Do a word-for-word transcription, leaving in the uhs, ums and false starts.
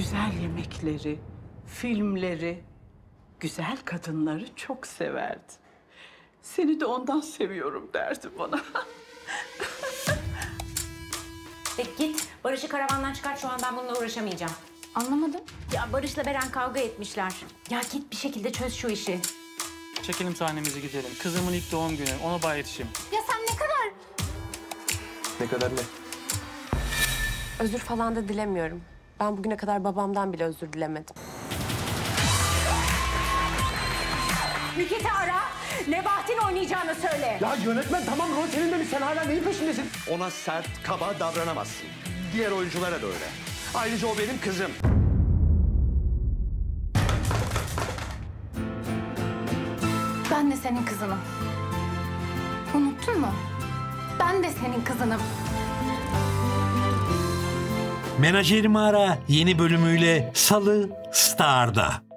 güzel yemekleri, filmleri, güzel kadınları çok severdi. Seni de ondan seviyorum derdi bana. Peki git, Barış'ı karavandan çıkar. Şu an ben bununla uğraşamayacağım. Anlamadım. Ya Barış'la Beren kavga etmişler. Ya git bir şekilde çöz şu işi. Çekelim sahnemizi gidelim. Kızımın ilk doğum günü. Ona bay yetişeyim. Ya sen ne kadar... Ne kadar ne? Özür falan da dilemiyorum. Ben bugüne kadar babamdan bile özür dilemedim. Nikit'i ara, Nebahat'in oynayacağını söyle. Ya yönetmen tamam, Roselin demiş. Sen hala neyin peşindesin? Ona sert, kaba davranamazsın. Diğer oyunculara da öyle. Ayrıca o benim kızım. Ben de senin kızınım. Unuttun mu? Ben de senin kızınım. Menajerimi Ara yeni bölümüyle Salı Star'da.